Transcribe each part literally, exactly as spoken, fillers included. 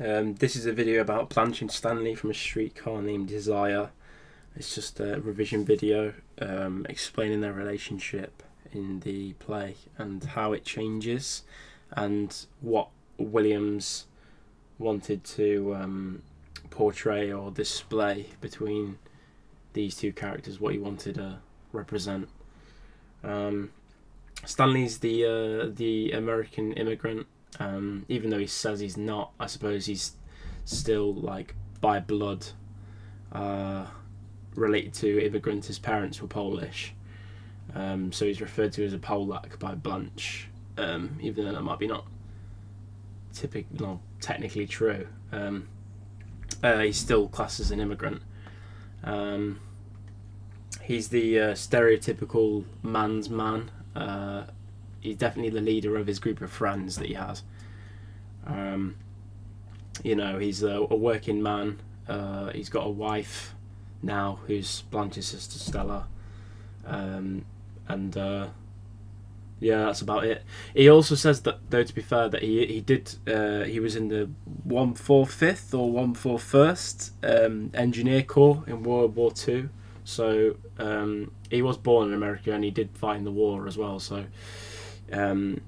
Um, this is a video about Blanche and Stanley from A Streetcar Named Desire. It's just a revision video um, explaining their relationship in the play and how it changes and what Williams wanted to um, portray or display between these two characters, what he wanted to represent. Um, Stanley's the uh, the American immigrant. Um, even though he says he's not, I suppose he's still, like, by blood uh, related to immigrants. His parents were Polish, um, so he's referred to as a Polak by Blanche, um, even though that might be not typically, not technically true. Um, uh, he's still classed as an immigrant. Um, he's the uh, stereotypical man's man. Uh, he's definitely the leader of his group of friends that he has. Um, you know, he's a, a working man. Uh, he's got a wife now who's Blanche's sister Stella. Um, and uh, yeah, that's about it. He also says that, though, to be fair, that he he did uh, he was in the one forty-fifth or one forty-first um, Engineer Corps in World War Two. So um, he was born in America and he did fight in the war as well. So um,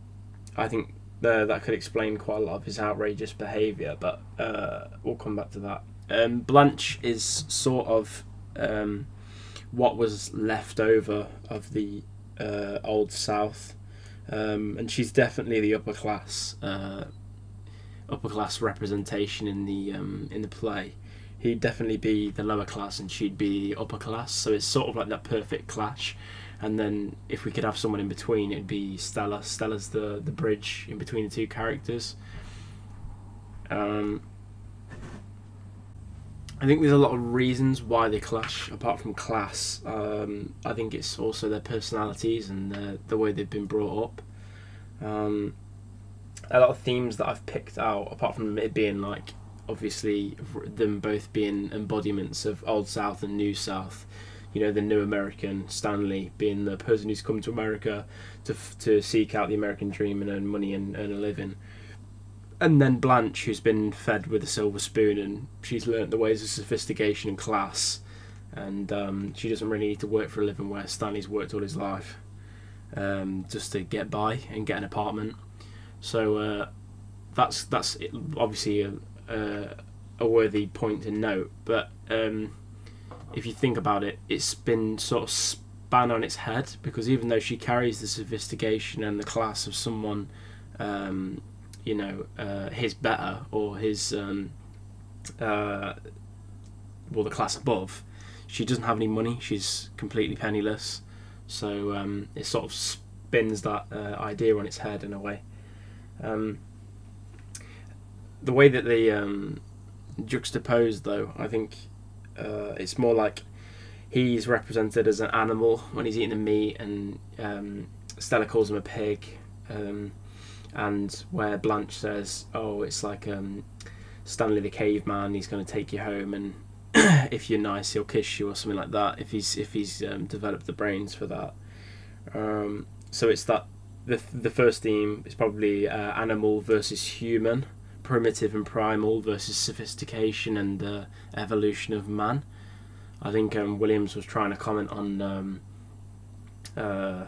I think uh, that could explain quite a lot of his outrageous behaviour, but uh, we'll come back to that. Um, Blanche is sort of um, what was left over of the uh, Old South, um, and she's definitely the upper class, uh, upper class representation in the um, in the play. He'd definitely be the lower class and she'd be upper class, so it's sort of like that perfect clash. And then if we could have someone in between, it'd be Stella. Stella's the, the bridge in between the two characters. Um, I think there's a lot of reasons why they clash, apart from class. Um, I think it's also their personalities and the, the way they've been brought up. Um, a lot of themes that I've picked out, apart from it being like, obviously them both being embodiments of Old South and New South, you know, the new American, Stanley being the person who's come to America to to seek out the American dream and earn money and earn a living, and then Blanche, who's been fed with a silver spoon and she's learnt the ways of sophistication and class, and um, she doesn't really need to work for a living, where Stanley's worked all his life um, just to get by and get an apartment. So uh, that's that's obviously a Uh, a worthy point to note, but um, if you think about it, it's been sort of spun on its head, because even though she carries the sophistication and the class of someone, um, you know, uh, his better or his, um, uh, well, the class above, she doesn't have any money, she's completely penniless, so um, it sort of spins that uh, idea on its head in a way. Um, The way that they um, juxtapose, though, I think uh, it's more like he's represented as an animal when he's eating the meat, and um, Stella calls him a pig, um, and where Blanche says, oh, it's like um, Stanley the caveman, he's going to take you home, and if you're nice, he'll kiss you, or something like that, if he's, if he's um, developed the brains for that. Um, so it's that, the, the first theme is probably uh, animal versus human. Primitive and primal versus sophistication and the uh, evolution of man. I think um, Williams was trying to comment on um, uh,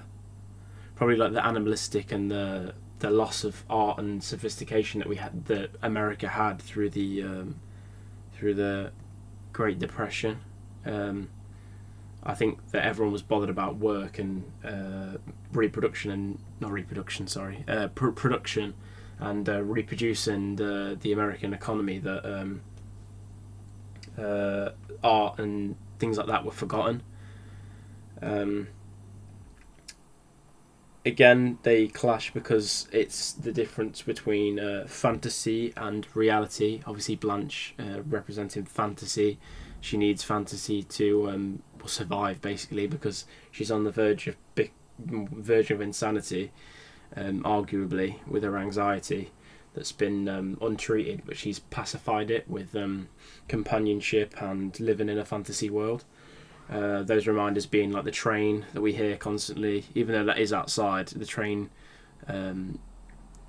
probably like the animalistic and the the loss of art and sophistication that we had, that America had through the um, through the Great Depression. Um, I think that everyone was bothered about work and uh, reproduction and not reproduction, sorry, uh, pr production. and uh, reproducing the, the American economy, that um, uh, art and things like that were forgotten. Um, again, they clash because it's the difference between uh, fantasy and reality. Obviously Blanche uh, representing fantasy, she needs fantasy to um, survive, basically, because she's on the verge of, verge of insanity. Um, arguably, with her anxiety that's been um, untreated, but she's pacified it with um, companionship and living in a fantasy world. Uh, those reminders being like the train that we hear constantly, even though that is outside. The train um,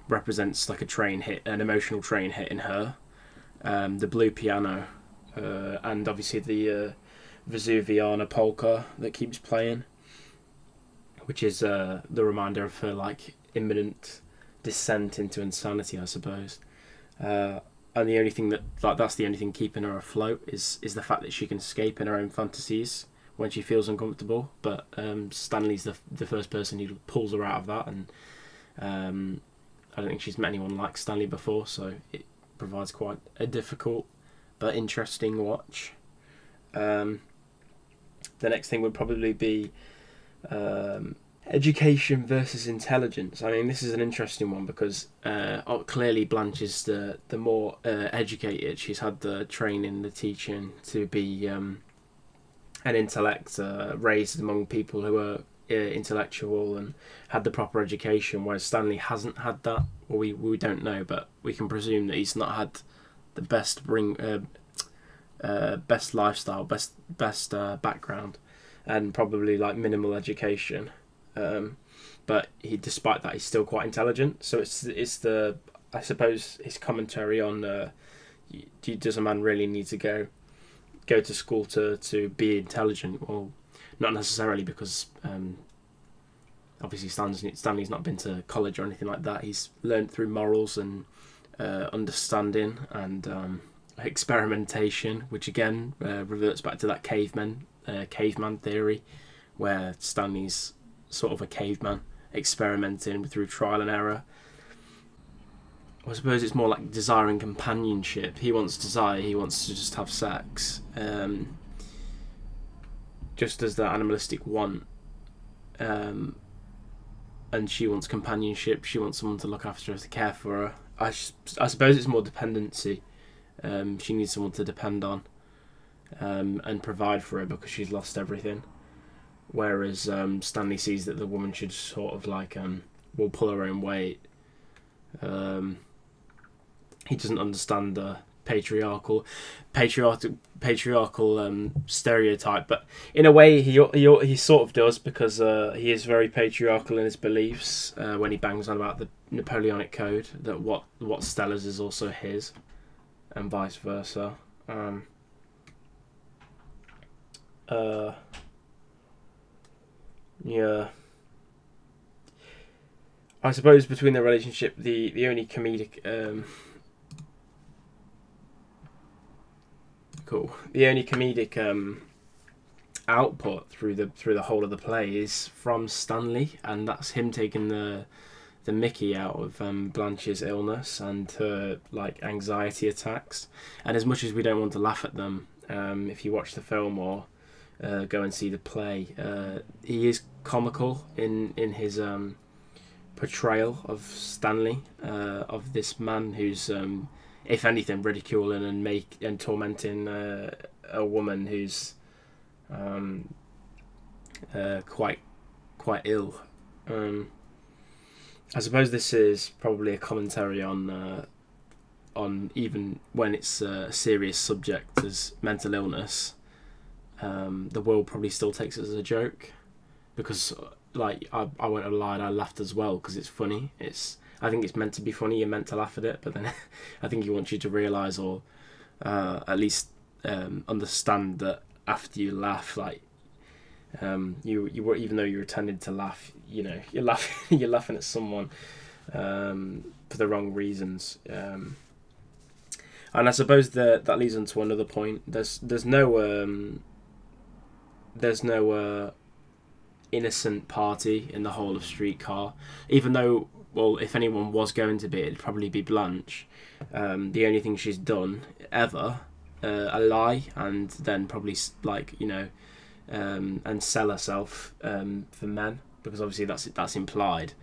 represents like a train hit, an emotional train hitting her, um, the blue piano, uh, and obviously the uh, Vesuviana polka that keeps playing, which is uh, the reminder of her like imminent descent into insanity, I suppose. Uh, and the only thing that like that's the only thing keeping her afloat is is the fact that she can escape in her own fantasies when she feels uncomfortable. But um, Stanley's the the first person who pulls her out of that, and um, I don't think she's met anyone like Stanley before, so it provides quite a difficult but interesting watch. Um, the next thing would probably be um, education versus intelligence. I mean, this is an interesting one because uh, clearly Blanche is the, the more uh, educated. She's had the training, the teaching to be um, an intellect, uh, raised among people who are uh, intellectual and had the proper education, whereas Stanley hasn't had that. Well, we, we don't know, but we can presume that he's not had the best bring, uh, uh, best lifestyle, best best uh, background, and probably like minimal education. Um, but he, despite that, he's still quite intelligent. So it's it's the I suppose his commentary on uh, does a man really need to go go to school to to be intelligent? Well, not necessarily, because um, obviously Stanley, Stanley's not been to college or anything like that. He's learned through morals and uh, understanding and um, experimentation, which again uh, reverts back to that caveman uh, caveman theory, where Stanley's sort of a caveman experimenting through trial and error. I suppose it's more like desiring companionship. He wants desire, he wants to just have sex, um, just as the animalistic want, um, and she wants companionship, she wants someone to look after her, to care for her. I, I suppose it's more dependency. Um, she needs someone to depend on um, and provide for her because she's lost everything. Whereas um, Stanley sees that the woman should sort of like, um, will pull her own weight. Um, he doesn't understand the patriarchal, patriarchal, patriarchal um, stereotype, but in a way he he, he sort of does, because uh, he is very patriarchal in his beliefs uh, when he bangs on about the Napoleonic code, that what what Stella's is also his, and vice versa. Um, uh, yeah. I suppose between their relationship, the the only comedic um, cool the only comedic um, output through the through the whole of the play is from Stanley, and that's him taking the the Mickey out of um, Blanche's illness and her like anxiety attacks. And as much as we don't want to laugh at them, um, if you watch the film or uh, go and see the play, uh, he is comical in in his um. portrayal of Stanley, uh, of this man who's, um, if anything, ridiculing and make and tormenting uh, a woman who's um, uh, quite quite ill. Um, I suppose this is probably a commentary on uh, on even when it's a serious subject as mental illness, um, the world probably still takes it as a joke, because. Like I, I won't have lied, I laughed as well because it's funny. It's I think it's meant to be funny. You're meant to laugh at it, but then I think he wants you to realise, or uh, at least um, understand, that after you laugh, like um, you you were, even though you were intended to laugh, you know, you're laughing you're laughing at someone um, for the wrong reasons. Um, and I suppose that that leads on to another point. There's there's no um, there's no. Uh, innocent party in the whole of Streetcar, even though, well, if anyone was going to be, it'd probably be Blanche. Um, the only thing she's done ever, uh, a lie, and then probably like you know, um, and sell herself um, for men, because obviously that's that's implied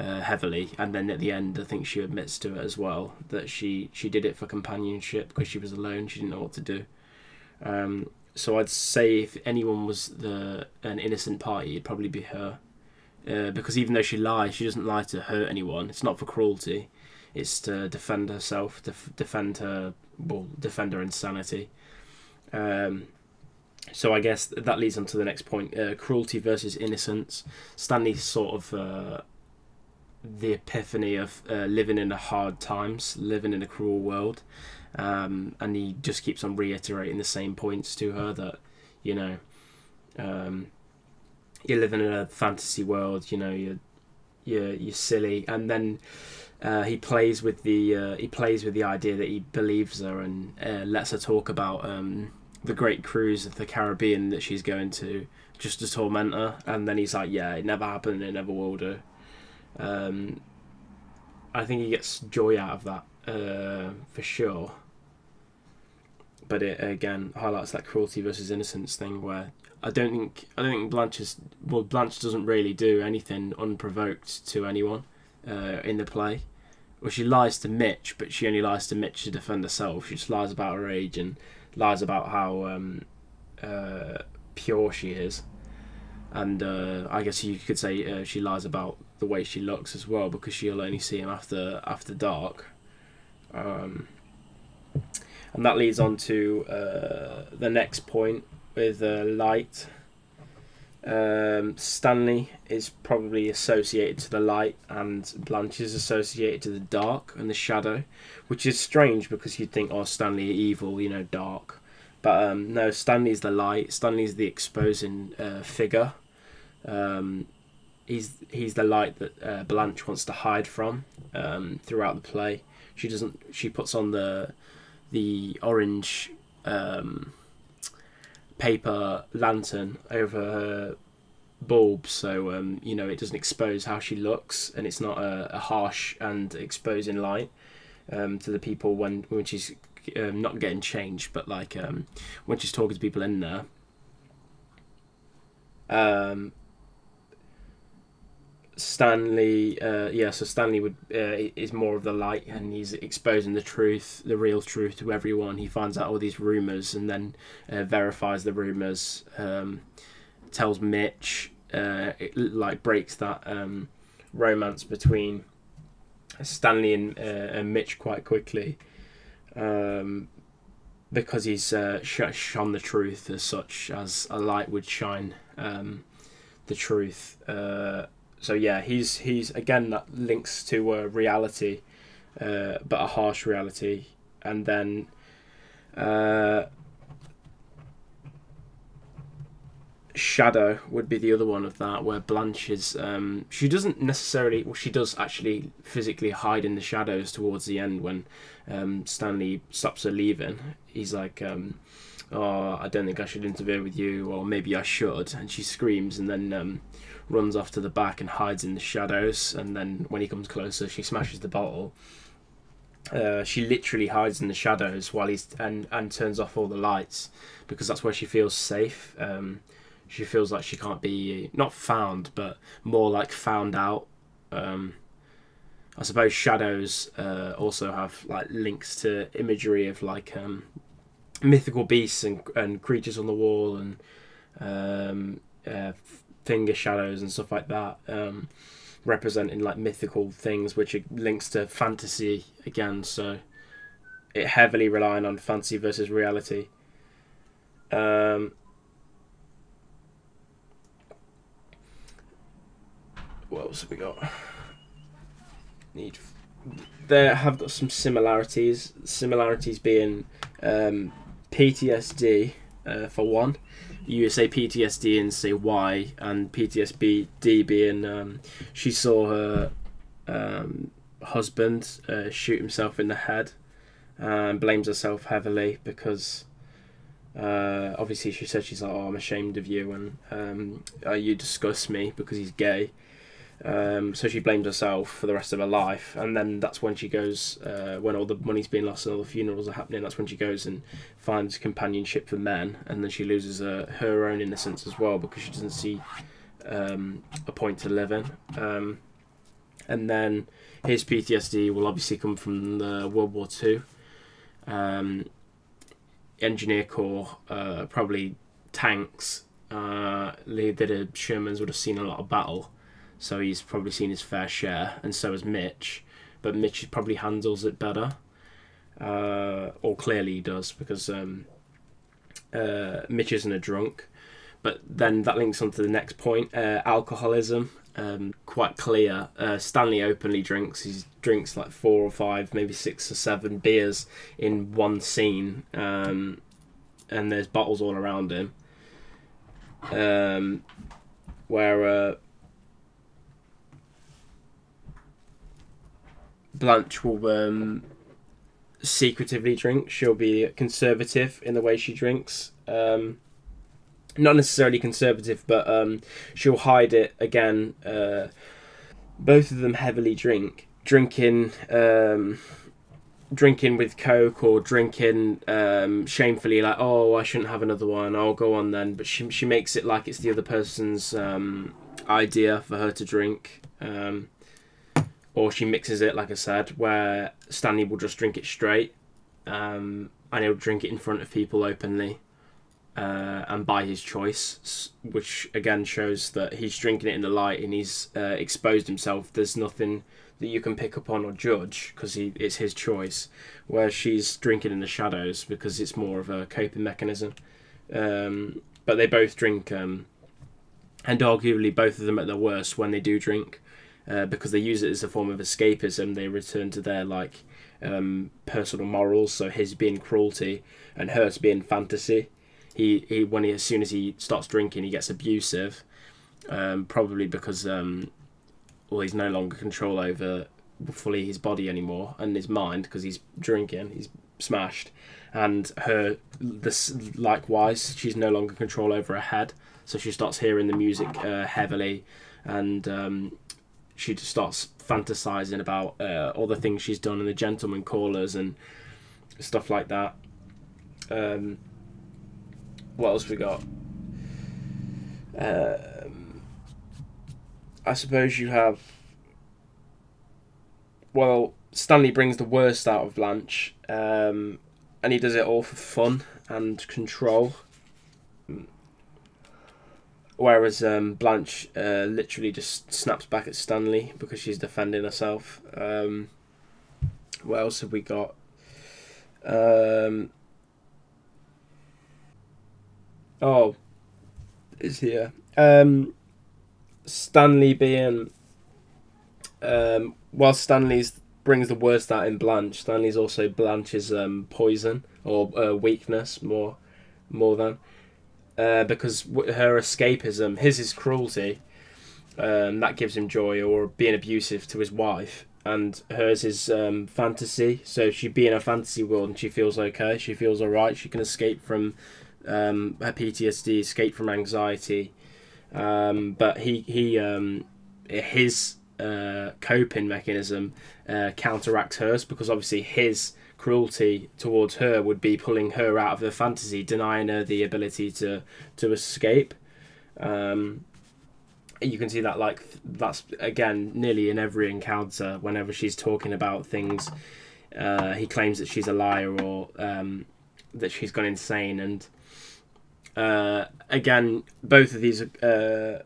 uh, heavily. And then at the end, I think she admits to it as well that she she did it for companionship because she was alone. She didn't know what to do. Um, So I'd say if anyone was the an innocent party, it'd probably be her, uh, because even though she lies, she doesn't lie to hurt anyone. It's not for cruelty; it's to defend herself, def defend her, well, defend her insanity. Um, so I guess that leads on to the next point: uh, cruelty versus innocence. Stanley sort of uh, the epiphany of uh, living in the hard times, living in a cruel world, um, and he just keeps on reiterating the same points to her that, you know, um, you're living in a fantasy world, you know, you're you're you're silly, and then uh, he plays with the uh, he plays with the idea that he believes her and uh, lets her talk about um, the great cruise of the Caribbean that she's going to, just to torment her, and then he's like, yeah, it never happened, it never will do. Um, I think he gets joy out of that, uh, for sure. But it again highlights that cruelty versus innocence thing, where I don't think I don't think Blanche is, well, Blanche doesn't really do anything unprovoked to anyone uh, in the play. Well, she lies to Mitch, but she only lies to Mitch to defend herself. She just lies about her age and lies about how um, uh, pure she is, and uh, I guess you could say uh, she lies about the way she looks as well, because she'll only see him after after dark, um, and that leads on to uh, the next point with uh, light. Um, Stanley is probably associated to the light, and Blanche is associated to the dark and the shadow, which is strange because you'd think, oh, Stanley evil, you know, dark, but um, no, Stanley's the light. Stanley's the exposing uh, figure. Um, He's, he's the light that uh, Blanche wants to hide from um, throughout the play. She doesn't. She puts on the the orange um, paper lantern over her bulb, so um, you know, it doesn't expose how she looks, and it's not a, a harsh and exposing light um, to the people when when she's um, not getting changed, but like um, when she's talking to people in there. Um, Stanley, uh, yeah, so Stanley would uh, is more of the light, and he's exposing the truth, the real truth, to everyone. He finds out all these rumours and then uh, verifies the rumours, um, tells Mitch, uh, it, like, breaks that um, romance between Stanley and, uh, and Mitch quite quickly, um, because he's uh, sh shone the truth as such, as a light would shine um, the truth. Uh, So yeah, he's he's again, that links to uh, reality, uh, but a harsh reality. And then uh, shadow would be the other one of that, where Blanche is um, she doesn't necessarily, well, she does actually physically hide in the shadows towards the end when um, Stanley stops her leaving. He's like, Um, oh, I don't think I should interfere with you, or maybe I should, and she screams and then um, runs off to the back and hides in the shadows, and then when he comes closer she smashes the bottle. Uh, she literally hides in the shadows while he's and, and turns off all the lights, because that's where she feels safe. Um, she feels like she can't be, not found, but more like found out. Um, I suppose shadows uh, also have like links to imagery of like um, mythical beasts and, and creatures on the wall, and um, uh, finger shadows and stuff like that, um, representing like mythical things, which links to fantasy again, so it heavily relying on fantasy versus reality. Um, what else have we got? Need there have got some similarities, similarities being um, P T S D uh, for one. You say P T S D and say why, and P T S D being um, she saw her um, husband uh, shoot himself in the head, and blames herself heavily because uh, obviously she said, she's like, oh, I'm ashamed of you, and um, oh, you disgust me, because he's gay. Um, so she blames herself for the rest of her life, and then that's when she goes, uh, when all the money's being lost and all the funerals are happening, that's when she goes and finds companionship for men, and then she loses uh, her own innocence as well, because she doesn't see um, a point to live in. Um, and then his P T S D will obviously come from the World War Two, um, engineer corps, uh, probably tanks. Uh, the Shermans would have seen a lot of battle, so he's probably seen his fair share, and so has Mitch, but Mitch probably handles it better, uh, or clearly he does, because um, uh, Mitch isn't a drunk. But then that links on to the next point, uh, alcoholism um, quite clear. Uh, Stanley openly drinks. He drinks like four or five, maybe six or seven beers in one scene, um, and there's bottles all around him. Um, where uh, Blanche will um, secretively drink. She'll be conservative in the way she drinks. Um, not necessarily conservative, but um, she'll hide it again. Uh, both of them heavily drink. Drinking um, drinking with Coke, or drinking um, shamefully, like, oh, I shouldn't have another one, I'll go on then. But she, she makes it like it's the other person's um, idea for her to drink. Um, or she mixes it, like I said, where Stanley will just drink it straight, um, and he'll drink it in front of people openly, uh, and by his choice, which again shows that he's drinking it in the light and he's uh, exposed himself. There's nothing that you can pick up on or judge, because he, it's his choice, where she's drinking in the shadows because it's more of a coping mechanism. Um, but they both drink, um, and arguably both of them at their worst when they do drink. Uh, because they use it as a form of escapism. They return to their like um, personal morals. So his being cruelty and hers being fantasy. He he when he as soon as he starts drinking, he gets abusive, um, probably because um, well, he's no longer control over fully his body anymore and his mind, because he's drinking. He's smashed, and her this likewise. She's no longer control over her head, so she starts hearing the music uh, heavily, and. Um, She just starts fantasizing about uh, all the things she's done and the gentleman callers and stuff like that. Um, what else we got? Um, I suppose you have... Well, Stanley brings the worst out of Blanche, um, and he does it all for fun and control. Whereas um, Blanche uh, literally just snaps back at Stanley because she's defending herself. Um, what else have we got? Um, oh, it's here. Um, Stanley being... Um, while Stanley's brings the worst out in Blanche, Stanley's also Blanche's um, poison or uh, weakness more, more than... Uh, because her escapism, his is cruelty, um, that gives him joy, or being abusive to his wife, and hers is um, fantasy. So she'd be in a fantasy world and she feels okay, she feels alright, she can escape from um, her P T S D, escape from anxiety, um, but he, he um, his uh, coping mechanism uh, counteracts hers, because obviously his cruelty towards her would be pulling her out of her fantasy, denying her the ability to to escape. Um, you can see that, like, that's again nearly in every encounter. Whenever she's talking about things, uh, he claims that she's a liar, or um, that she's gone insane. And uh, again, both of these, uh,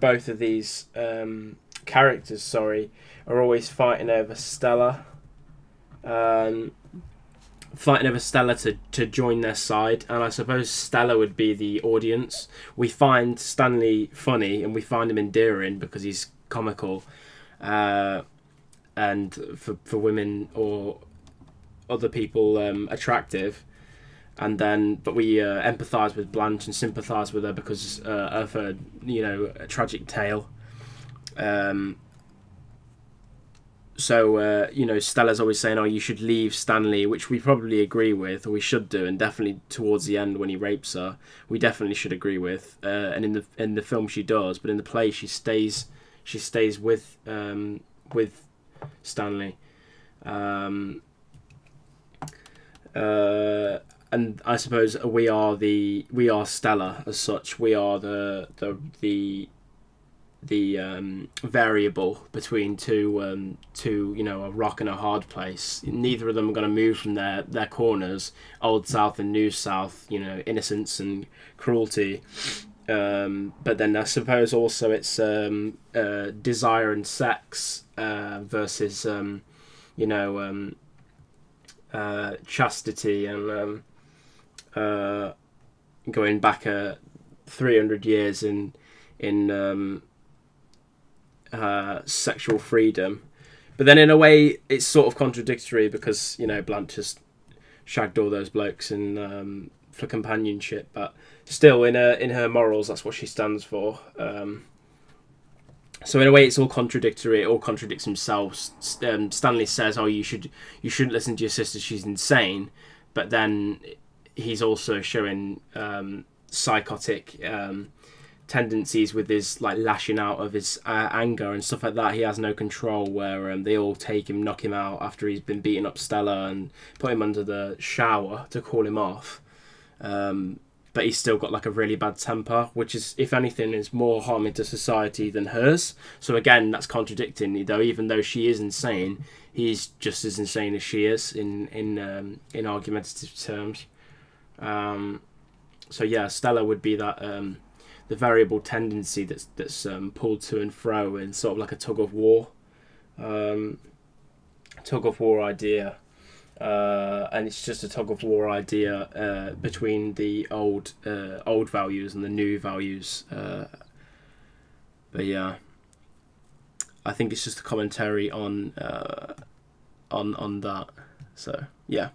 both of these um, characters, sorry, are always fighting over Stella. Um, fighting over Stella to, to join their side, and I suppose Stella would be the audience. We find Stanley funny and we find him endearing because he's comical, uh, and for, for women or other people um, attractive, and then but we uh, empathise with Blanche and sympathise with her because uh, of her, you know, a tragic tale. um, So, uh, you know, Stella's always saying, oh, you should leave Stanley, which we probably agree with, or we should do, and definitely towards the end when he rapes her, we definitely should agree with. Uh, and in the in the film she does, but in the play she stays she stays with um, with Stanley. Um, uh, and I suppose we are the we are Stella as such. We are the the the the um, variable between two, um, two, you know, a rock and a hard place. Neither of them are going to move from their, their corners, Old South and New South, you know, innocence and cruelty. Um, but then I suppose also it's um, uh, desire and sex uh, versus, um, you know, um, uh, chastity and um, uh, going back uh, three hundred years in, in um, uh, sexual freedom. But then in a way, it's sort of contradictory because, you know, Blanche has shagged all those blokes and um, for companionship. But still, in her, in her morals, that's what she stands for. Um, so in a way, it's all contradictory. It all contradicts themselves. Um, Stanley says, oh, you, should, you shouldn't listen to your sister. She's insane. But then he's also showing um, psychotic um, tendencies with his like lashing out of his uh, anger and stuff like that. He has no control, where um, they all take him, knock him out after he's been beating up Stella and put him under the shower to cool him off. Um, but he's still got like a really bad temper, which is, if anything, is more harming to society than hers. So again, that's contradicting, though. Even though she is insane, he's just as insane as she is in in um, in argumentative terms. Um, so yeah, Stella would be that um, the variable tendency that's that's um, pulled to and fro in sort of like a tug of war, um, tug of war idea, uh, and it's just a tug of war idea uh, between the old uh, old values and the new values. Uh, but yeah, I think it's just a commentary on uh, on on that. So yeah.